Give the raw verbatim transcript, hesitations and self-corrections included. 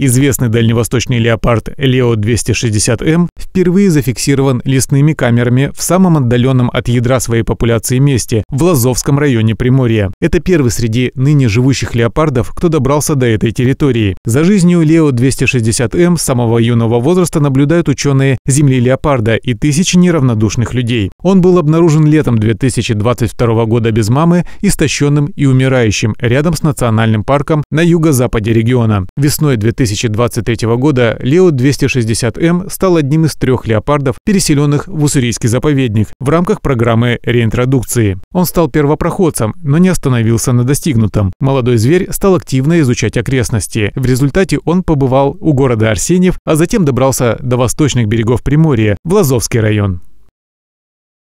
Известный дальневосточный леопард Лео двести шестьдесят эм впервые зафиксирован лесными камерами в самом отдаленном от ядра своей популяции месте, в Лазовском районе Приморья. Это первый среди ныне живущих леопардов, кто добрался до этой территории. За жизнью Лео двести шестьдесят эм с самого юного возраста наблюдают ученые Земли леопарда и тысячи неравнодушных людей. Он был обнаружен летом две тысячи двадцать второго года без мамы, истощенным и умирающим рядом с национальным парком на юго-западе региона. Весной две тысячи двадцать третьего года Лео двести шестьдесят эм стал одним из трех леопардов, переселенных в Уссурийский заповедник в рамках программы реинтродукции. Он стал первопроходцем, но не остановился на достигнутом. Молодой зверь стал активно изучать окрестности. В результате он побывал у города Арсеньев, а затем добрался до восточных берегов Приморья, в Лазовский район.